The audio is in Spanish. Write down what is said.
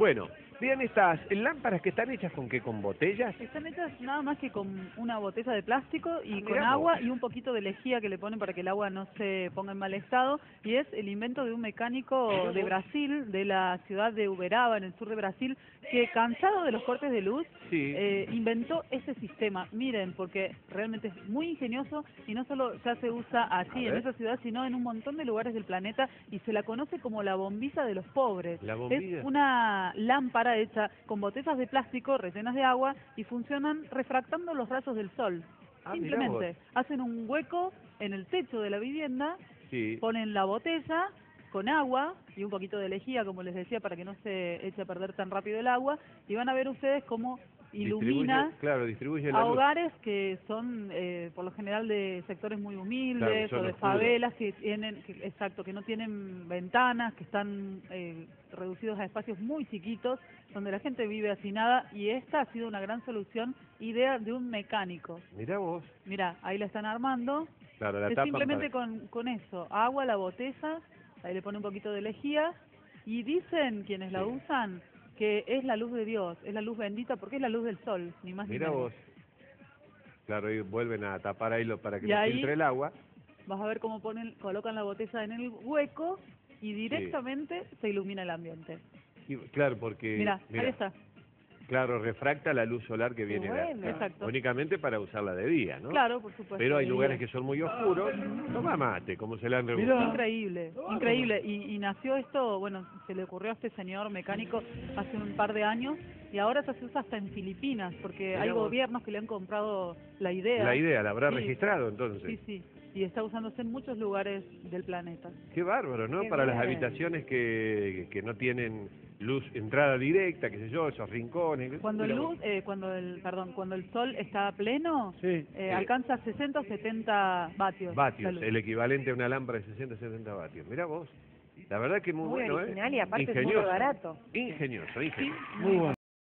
Bueno, vean estas lámparas que están hechas con qué, con botellas. Están hechas nada más que con una botella de plástico y con agua y un poquito de lejía que le ponen para que el agua no se ponga en mal estado. Y es el invento de un mecánico de Brasil, de la ciudad de Uberaba, en el sur de Brasil, que cansado de los cortes de luz, inventó ese sistema. Miren, porque realmente es muy ingenioso y no solo ya se usa así en esa ciudad, sino en un montón de lugares del planeta, y se la conoce como la bombilla de los pobres. La bombilla. Es una lámpara hecha con botellas de plástico rellenas de agua y funcionan refractando los rayos del sol. Simplemente hacen un hueco en el techo de la vivienda, ponen la botella con agua y un poquito de lejía, como les decía, para que no se eche a perder tan rápido el agua, y van a ver ustedes cómo ilumina distribuye a hogares que son por lo general de sectores muy humildes, o de favelas que tienen, que no tienen ventanas, que están reducidos a espacios muy chiquitos, donde la gente vive hacinada, y esta ha sido una gran solución, idea de un mecánico. Mirá vos. Mirá, ahí la están armando. Claro, la tapan simplemente con eso, agua, la botella, ahí le pone un poquito de lejía, y dicen quienes la usan que es la luz de Dios, es la luz bendita, porque es la luz del sol, ni más ni menos. Mira vos. Claro, y vuelven a tapar ahí para que no filtre el agua. Vas a ver cómo colocan la botella en el hueco y directamente se ilumina el ambiente. Y, claro, porque... Mirá, ahí está. Claro, refracta la luz solar que viene. Exacto. Únicamente para usarla de día, ¿no? Claro, por supuesto. Pero hay lugares que son muy oscuros. Toma mate, como se le han reunido. Increíble, increíble. Y nació esto, bueno, se le ocurrió a este señor mecánico hace un par de años, y ahora se usa hasta en Filipinas, porque hay gobiernos que le han comprado la idea. La idea, la habrá registrado entonces. Sí. Y está usándose en muchos lugares del planeta. Qué bárbaro, ¿no? Qué para bien. Las habitaciones que no tienen luz, entrada directa, qué sé yo, esos rincones. Cuando cuando el sol está pleno, alcanza 60 o 70 vatios. Vatios, el equivalente a una lámpara de 60 o 70 vatios. Mirá vos, la verdad que muy bueno, original, y aparte ingenioso, es muy barato. Ingenioso. Muy bueno.